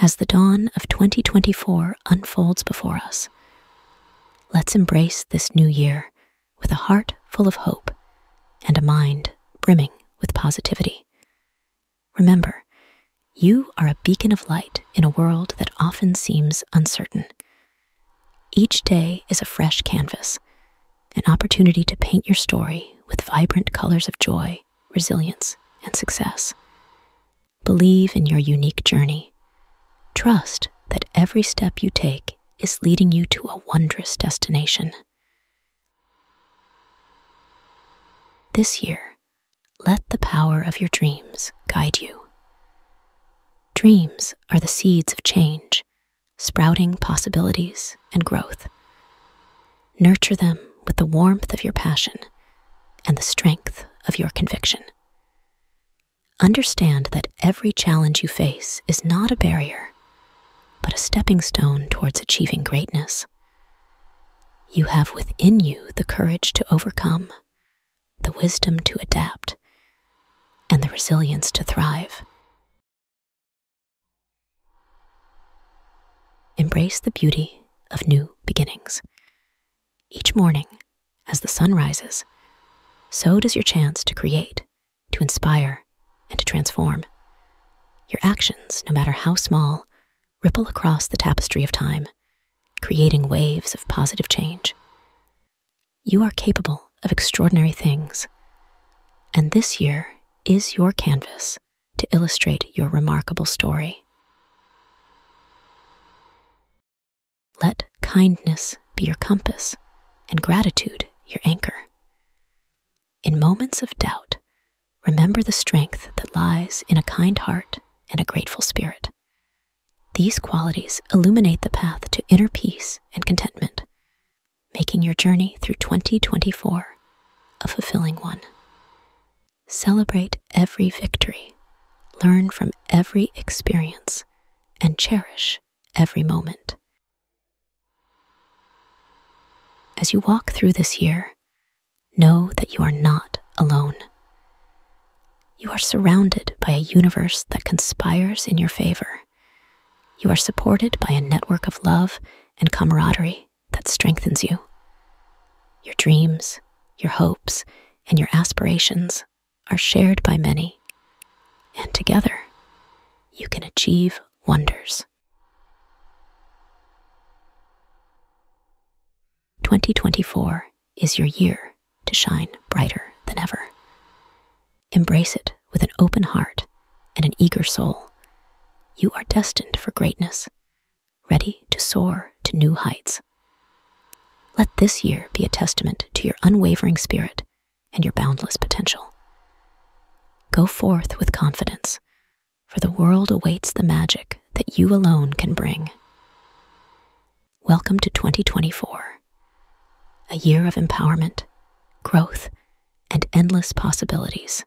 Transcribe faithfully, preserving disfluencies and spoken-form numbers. As the dawn of twenty twenty-four unfolds before us, let's embrace this new year with a heart full of hope and a mind brimming with positivity. Remember, you are a beacon of light in a world that often seems uncertain. Each day is a fresh canvas, an opportunity to paint your story with vibrant colors of joy, resilience, and success. Believe in your unique journey. Trust that every step you take is leading you to a wondrous destination. This year, let the power of your dreams guide you. Dreams are the seeds of change, sprouting possibilities and growth. Nurture them with the warmth of your passion and the strength of your conviction. Understand that every challenge you face is not a barrier, but a stepping stone towards achieving greatness. You have within you the courage to overcome, the wisdom to adapt, and the resilience to thrive. Embrace the beauty of new beginnings. Each morning, as the sun rises, so does your chance to create, to inspire, and to transform. Your actions, no matter how small, ripple across the tapestry of time, creating waves of positive change. You are capable of extraordinary things, and this year is your canvas to illustrate your remarkable story. Let kindness be your compass and gratitude your anchor. In moments of doubt, remember the strength that lies in a kind heart and a grateful spirit. These qualities illuminate the path to inner peace and contentment, making your journey through twenty twenty-four a fulfilling one. Celebrate every victory, learn from every experience, and cherish every moment. As you walk through this year, know that you are not alone. You are surrounded by a universe that conspires in your favor. You are supported by a network of love and camaraderie that strengthens you. Your dreams, your hopes, and your aspirations are shared by many, and together, you can achieve wonders. twenty twenty-four is your year to shine brighter than ever. Embrace it with an open heart and an eager soul. You are destined for greatness, ready to soar to new heights. Let this year be a testament to your unwavering spirit and your boundless potential. Go forth with confidence, for the world awaits the magic that you alone can bring. Welcome to twenty twenty-four, a year of empowerment, growth, and endless possibilities.